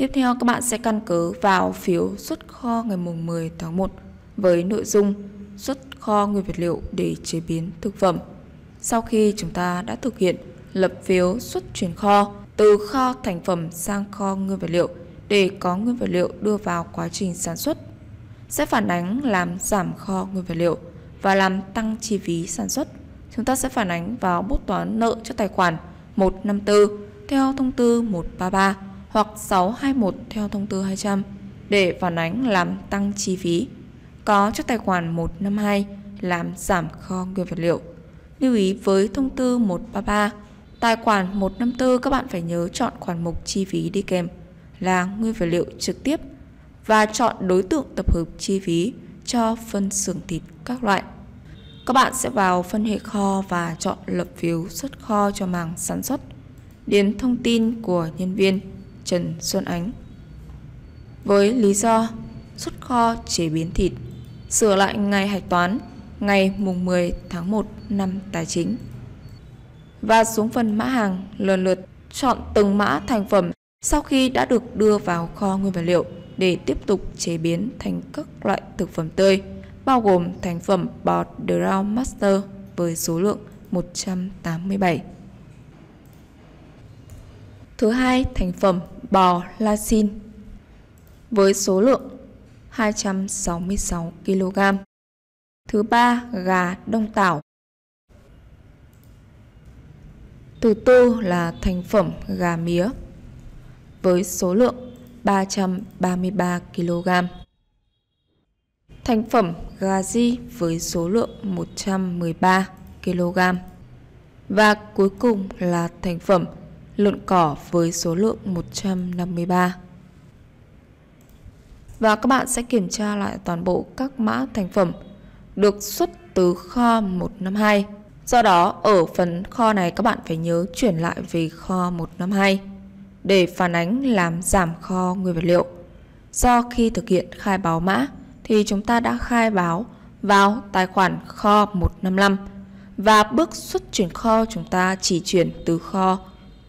Tiếp theo các bạn sẽ căn cứ vào phiếu xuất kho ngày mùng 10 tháng 1 với nội dung xuất kho nguyên vật liệu để chế biến thực phẩm. Sau khi chúng ta đã thực hiện lập phiếu xuất chuyển kho từ kho thành phẩm sang kho nguyên vật liệu để có nguyên vật liệu đưa vào quá trình sản xuất, sẽ phản ánh làm giảm kho nguyên vật liệu và làm tăng chi phí sản xuất. Chúng ta sẽ phản ánh vào bút toán nợ cho tài khoản 154 theo thông tư 133 hoặc 621 theo thông tư 200 để phản ánh làm tăng chi phí, có cho tài khoản 152 làm giảm kho nguyên vật liệu. Lưu ý với thông tư 133, tài khoản 154 các bạn phải nhớ chọn khoản mục chi phí đi kèm là nguyên vật liệu trực tiếp và chọn đối tượng tập hợp chi phí cho phân xưởng thịt các loại. Các bạn sẽ vào phân hệ kho và chọn lập phiếu xuất kho cho mảng sản xuất. Điền thông tin của nhân viên Trần Xuân Ánh với lý do xuất kho chế biến thịt, sửa lại ngày hạch toán ngày mùng 10 tháng 1 năm tài chính. Và xuống phần mã hàng, lần lượt chọn từng mã thành phẩm sau khi đã được đưa vào kho nguyên vật liệu để tiếp tục chế biến thành các loại thực phẩm tươi, bao gồm thành phẩm Bò Draw Master với số lượng 187. Thứ hai, thành phẩm Bò La Xin với số lượng 266 kg. Thứ ba, gà Đông Tảo. Thứ tư là thành phẩm gà mía với số lượng 333 kg. Thành phẩm gà di với số lượng 113 kg. Và cuối cùng là thành phẩm lợn cỏ với số lượng 153. Và các bạn sẽ kiểm tra lại toàn bộ các mã thành phẩm được xuất từ kho 152. Do đó ở phần kho này các bạn phải nhớ chuyển lại về kho 152 để phản ánh làm giảm kho nguyên vật liệu. Do khi thực hiện khai báo mã thì chúng ta đã khai báo vào tài khoản kho 155 và bước xuất chuyển kho chúng ta chỉ chuyển từ kho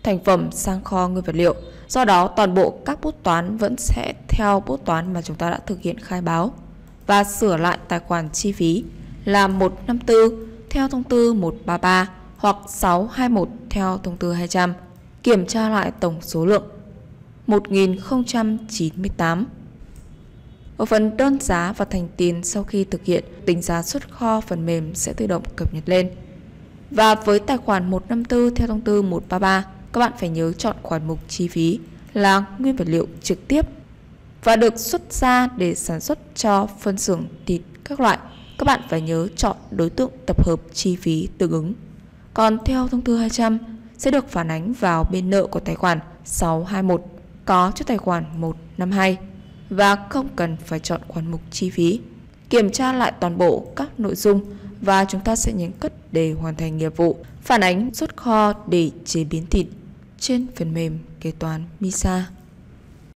thành phẩm sang kho nguyên vật liệu. Do đó toàn bộ các bút toán vẫn sẽ theo bút toán mà chúng ta đã thực hiện khai báo và sửa lại tài khoản chi phí là 154 theo thông tư 133 hoặc 621 theo thông tư 200. Kiểm tra lại tổng số lượng 1098. Ở phần đơn giá và thành tiền, sau khi thực hiện tính giá xuất kho, phần mềm sẽ tự động cập nhật lên. Và với tài khoản 154 theo thông tư 133, các bạn phải nhớ chọn khoản mục chi phí là nguyên vật liệu trực tiếp và được xuất ra để sản xuất cho phân xưởng thịt các loại. Các bạn phải nhớ chọn đối tượng tập hợp chi phí tương ứng. Còn theo thông tư 200 sẽ được phản ánh vào bên nợ của tài khoản 621 có cho tài khoản 152 và không cần phải chọn khoản mục chi phí. Kiểm tra lại toàn bộ các nội dung và chúng ta sẽ nhấn cất để hoàn thành nghiệp vụ phản ánh xuất kho để chế biến thịt trên phần mềm kế toán MISA.